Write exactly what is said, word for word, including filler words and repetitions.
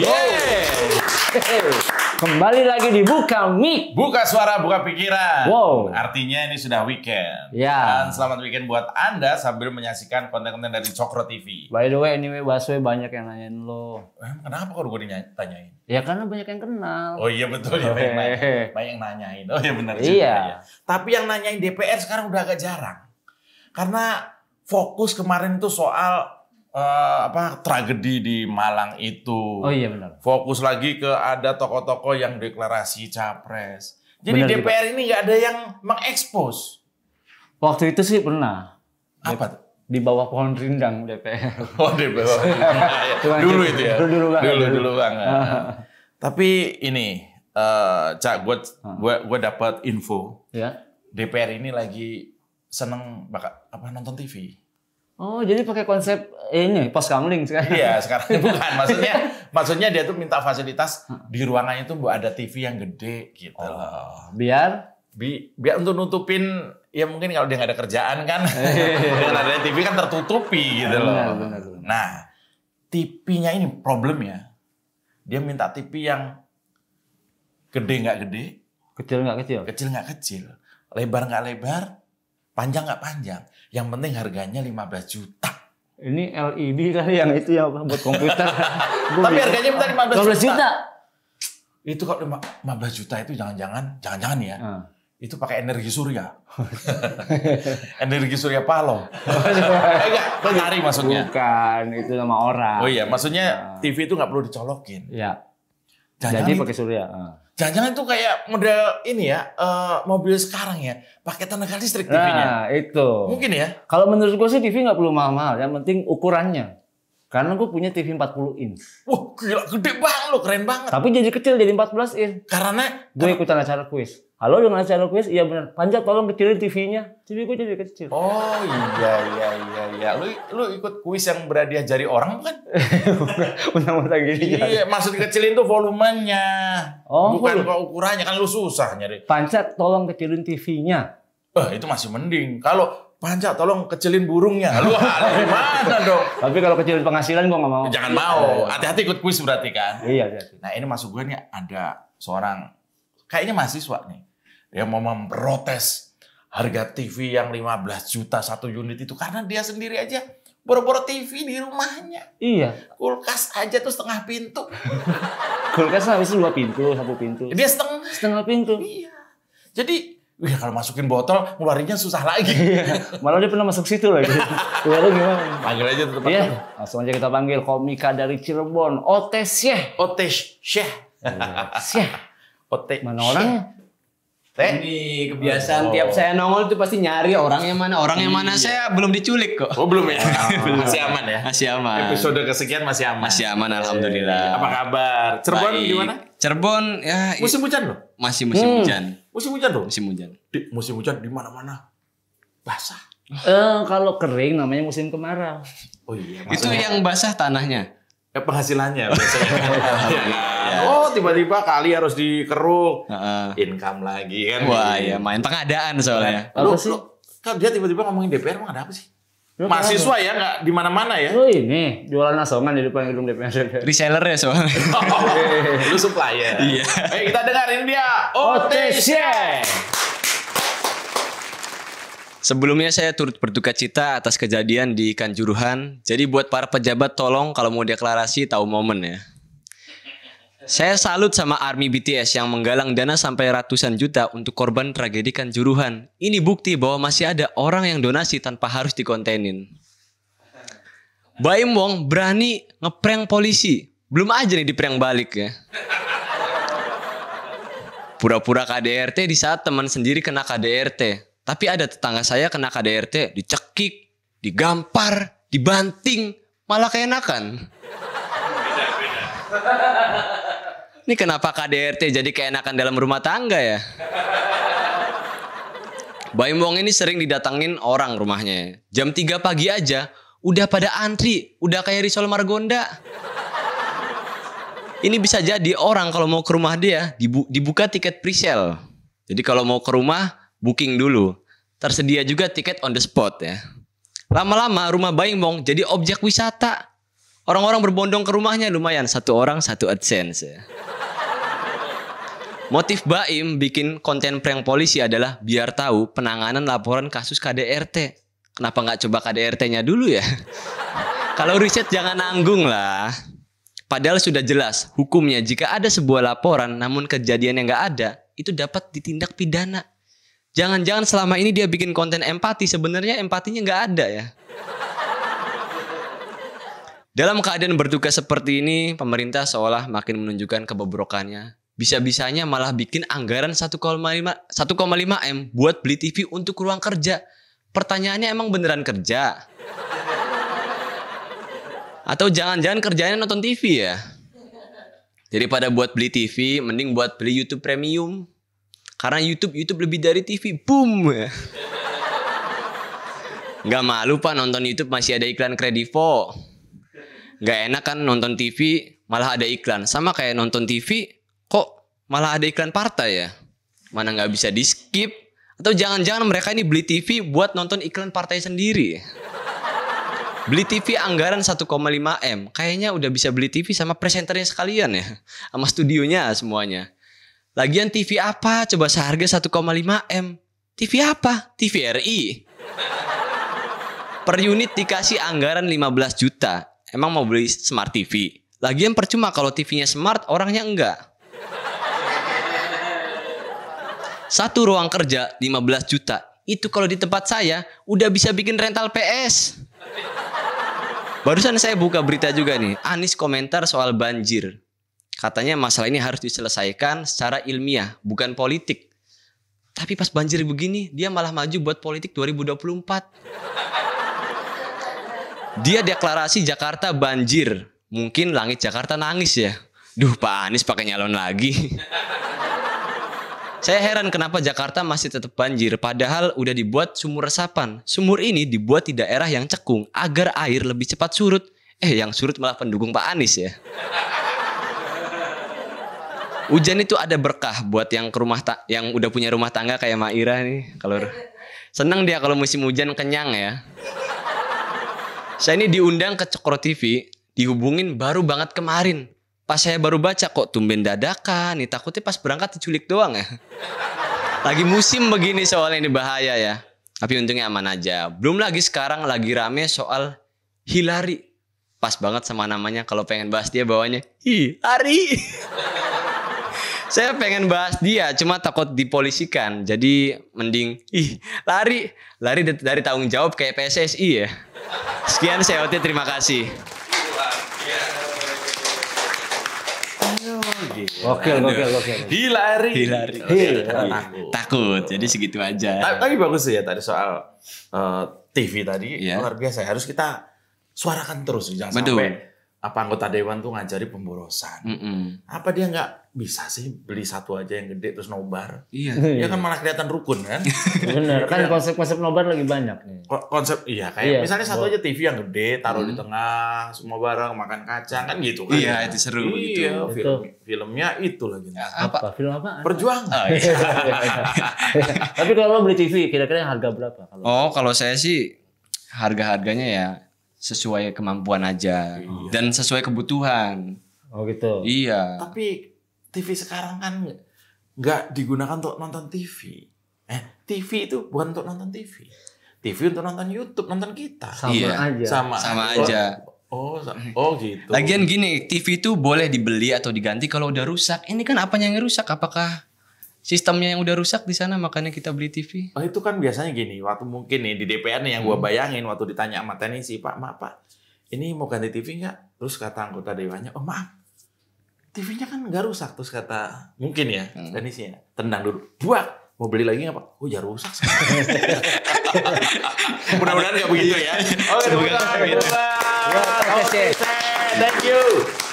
Yeay! Kembali lagi di Buka Mik. Buka suara, buka pikiran. Wow. Artinya ini sudah weekend. Ya. Dan selamat weekend buat Anda sambil menyaksikan konten-konten dari Cokro T V. By the way, anyway, Baswe banyak yang nanyain lo. Eh, kenapa kalau gue ditanyain? Ya karena banyak yang kenal. Oh iya betul, ya, banyak, banyak yang nanyain. Oh iya benar juga iya. Ya. Tapi yang nanyain D P R sekarang udah agak jarang. Karena fokus kemarin tuh soal Uh, apa tragedi di Malang itu. Oh iya benar. Fokus lagi ke ada tokoh-tokoh yang deklarasi capres. Jadi bener, D P R gitu. Ini nggak ada yang mengekspos. Waktu itu sih pernah. Apa tuh? Di bawah pohon rindang D P R. Oh di bawah. Dulu itu ya. Dulu dulu banget. Dulu, dulu banget. Tapi ini, uh, cak, gue gue gue dapat info. Ya. D P R ini lagi seneng bakal apa nonton T V. Oh, jadi pakai konsep ini pos kamling sekarang. Iya, sekarang bukan. Maksudnya maksudnya dia tuh minta fasilitas di ruangannya tuh ada T V yang gede gitu. Oh, loh. Biar bi, biar untuk nutupin ya mungkin kalau dia nggak ada kerjaan kan. Dengan adanya T V kan tertutupi gitu loh. Benar, benar, benar. Nah, T V-nya ini problemnya. Dia minta T V yang gede nggak gede, kecil nggak kecil. Kecil nggak kecil, lebar nggak lebar. Panjang nggak panjang, yang penting harganya lima belas juta. Ini L E D kali yang itu ya buat komputer. Tapi harganya bukan lima belas juta. Itu kalau lima belas juta itu jangan-jangan, jangan-jangan ya. Hmm. Itu pakai energi surya. Energi surya paloh. Enggak, menarik maksudnya. Bukan, itu nama orang. Oh iya, maksudnya nah. T V itu nggak perlu dicolokin. Iya. Jadi pakai surya. Hmm. Jangan-jangan itu kayak model ini ya, uh, mobil sekarang ya, pakai tenaga listrik T V-nya. Nah, itu. Mungkin ya. Kalau menurut gue sih T V nggak perlu mahal-mahal, yang penting ukurannya. Karena gue punya T V empat puluh inch. Wah, gila, gede banget lo, keren banget. Tapi jadi kecil, jadi empat belas inch. Karena? Gue ikutan acara kuis. Halo dengan acara kuis, iya benar. Panjat tolong kecilin T V-nya. T V gue jadi kecil. Oh iya, iya, iya, iya. Lu, lu ikut kuis yang berhadiah jari orang bukan? Undang-undang gini. Iya, maksud kecilin tuh volumenya. Oh, bukan kok ukurannya, kan lu susah nyari. Panjat tolong kecilin T V-nya. Eh, itu masih mending. Kalau panjat tolong kecilin burungnya. Lu gimana dong? Tapi kalau kecilin penghasilan gua nggak mau. Jangan mau. Hati-hati ikut kuis berarti kan? Iya, hati-hati. Nah, ini masuk gue nih ada seorang kayaknya mahasiswa nih. Dia mau memprotes harga T V yang lima belas juta satu unit itu. Karena dia sendiri aja boro-boro T V di rumahnya. Iya. Kulkas aja tuh setengah pintu. Kulkas habis dua pintu, satu pintu. Dia setengah. Setengah pintu. Iya. Jadi wih, kalau masukin botol, ngeluarinnya susah lagi. Malah dia pernah masuk situ lagi. Lalu gimana? Panggil aja tetep. Iya. Langsung aja kita panggil komika dari Cirebon. Otes Syekh. Otes Syekh. Syekh. Otes. Mana orangnya? Ini kebiasaan oh. Tiap saya nongol itu pasti nyari orangnya mana, orangnya iya. Mana saya belum diculik kok. Oh belum ya? Belum. Masih aman ya? Masih aman. Episode kesekian masih aman. Masih aman alhamdulillah. Apa kabar? Cirebon gimana? Cirebon ya musim hujan loh. Masih musim hmm. hujan. Musim hujan loh. Musim hujan. Di, musim hujan di mana-mana basah. Eh kalau kering namanya musim kemarau. Oh iya. Itu yang basah tanahnya. Ya penghasilannya biasanya. Oh tiba-tiba kali harus dikeruk, uh, income lagi kan? Wah ya main pengadaan soalnya. Lu, lu kalau dia tiba-tiba ngomongin D P R emang ada apa sih? Lu mahasiswa ya nggak di mana-mana ya? Lu ini jualan asongan di depan gedung D P R. Reseller ya soalnya. Lu supplier. Iya. Ayo kita dengarin dia. O T C. Sebelumnya saya turut berduka cita atas kejadian di Kanjuruhan. Jadi buat para pejabat tolong kalau mau deklarasi tahu momen ya. Saya salut sama Army B T S yang menggalang dana sampai ratusan juta untuk korban tragedi Kanjuruhan. Ini bukti bahwa masih ada orang yang donasi tanpa harus dikontenin. Baim Wong berani ngeprank polisi. Belum aja nih diprank balik ya. Pura-pura K D R T di saat teman sendiri kena K D R T. Tapi ada tetangga saya kena K D R T, dicekik, digampar, dibanting, malah keenakan. Ini kenapa K D R T jadi keenakan dalam rumah tangga ya? Baim Wong ini sering didatangin orang rumahnya. Jam tiga pagi aja, udah pada antri, udah kayak Risol Margonda. Ini bisa jadi orang kalau mau ke rumah dia, dibuka tiket presale. Jadi kalau mau ke rumah, booking dulu. Tersedia juga tiket on the spot ya. Lama-lama rumah Baim Wong jadi objek wisata. Orang-orang berbondong ke rumahnya lumayan. Satu orang, satu AdSense. Motif Baim bikin konten prank polisi adalah biar tahu penanganan laporan kasus K D R T. Kenapa nggak coba K D R T-nya dulu ya? Kalau riset jangan nanggung lah. Padahal sudah jelas hukumnya jika ada sebuah laporan namun kejadian yang nggak ada, itu dapat ditindak pidana. Jangan-jangan selama ini dia bikin konten empati, sebenarnya empatinya nggak ada ya. Dalam keadaan bertugas seperti ini, pemerintah seolah makin menunjukkan kebobrokannya. Bisa-bisanya malah bikin anggaran satu koma lima M buat beli T V untuk ruang kerja. Pertanyaannya, emang beneran kerja? Atau jangan-jangan kerjanya nonton T V ya? Daripada buat beli T V, mending buat beli YouTube Premium. Karena YouTube YouTube lebih dari T V. Boom! Nggak malu Pak nonton YouTube masih ada iklan Kredivo. Nggak enak kan nonton T V malah ada iklan. Sama kayak nonton T V... kok malah ada iklan partai ya? Mana nggak bisa di skip? Atau jangan-jangan mereka ini beli T V buat nonton iklan partai sendiri? Beli T V anggaran satu koma lima M. Kayaknya udah bisa beli T V sama presenternya sekalian ya. Sama studionya semuanya. Lagian T V apa? Coba seharga satu koma lima M. T V apa? T V R I. Per unit dikasih anggaran lima belas juta. Emang mau beli smart T V? Lagian percuma kalau T V-nya smart, orangnya enggak. Satu ruang kerja lima belas juta. Itu kalau di tempat saya udah bisa bikin rental P S. Barusan saya buka berita juga nih. Anies komentar soal banjir. Katanya masalah ini harus diselesaikan secara ilmiah, bukan politik. Tapi pas banjir begini, dia malah maju buat politik dua ribu dua puluh empat. Dia deklarasi Jakarta banjir. Mungkin langit Jakarta nangis ya. Duh, Pak Anies pakai nyalon lagi. Saya heran kenapa Jakarta masih tetap banjir, padahal udah dibuat sumur resapan. Sumur ini dibuat di daerah yang cekung agar air lebih cepat surut. Eh, yang surut malah pendukung Pak Anies ya. Hujan itu ada berkah buat yang ke rumah ta yang udah punya rumah tangga kayak Mak Ira nih. Kalau seneng dia kalau musim hujan kenyang ya. Saya ini diundang ke Cokro T V, dihubungin baru banget kemarin. Pas saya baru baca, kok tumben dadakan nih, takutnya pas berangkat diculik doang ya. Lagi musim begini soalnya ini bahaya ya. Tapi untungnya aman aja. Belum lagi sekarang lagi rame soal Hilari. Pas banget sama namanya, kalau pengen bahas dia bawanya Hilari. Saya pengen bahas dia, cuma takut dipolisikan. Jadi mending ih lari. Lari dari tanggung jawab kayak P S S I ya. Sekian saya O T, terima kasih. Oke, oke, oke. Hilari, Hilari. Takut. Jadi segitu aja. Tapi bagus ya tadi soal uh, T V tadi, yeah. Luar biasa. Harus kita suarakan terus, jangan Betul. sampai apa anggota dewan tuh ngajari pemborosan. Mm -mm. Apa dia nggak bisa sih beli satu aja yang gede terus nobar? Iya. Dia kan malah kelihatan rukun kan? Bener. Kan konsep-konsep nobar lagi banyak nih. Konsep iya kayak iya, misalnya satu aja T V yang gede taruh hmm. di tengah, semua bareng makan kacang kan gitu kan? Iya, itu seru gitu. Iya, film, filmnya itu lagi. Apa? apa? Film apa? Perjuangan. Oh, iya. Tapi kalau beli T V kira-kira harga berapa? Kalau oh, kalau saya sih harga-harganya ya sesuai kemampuan aja iya. dan sesuai kebutuhan. Oh gitu. Iya. Tapi T V sekarang kan nggak digunakan untuk nonton T V. Eh, T V itu bukan untuk nonton T V. T V untuk nonton YouTube, nonton kita. Sama iya. aja. Sama, sama aja. Oh, oh gitu. Lagian gini, T V itu boleh dibeli atau diganti kalau udah rusak. Ini kan apanya yang rusak? Apakah sistemnya yang udah rusak di sana makanya kita beli T V? Oh, itu kan biasanya gini, waktu mungkin nih di D P R nih yang hmm. gua bayangin waktu ditanya sama teknisi, Pak, maaf Pak, ini mau ganti T V nggak? Terus kata anggota dewannya, oh maaf, T V-nya kan nggak rusak. Terus kata mungkin ya hmm. teknisinya, tendang dulu, buat mau beli lagi nggak Pak? Oh ya rusak. Mudah-mudahan nggak begitu ya. Oke, terima kasih. Thank you.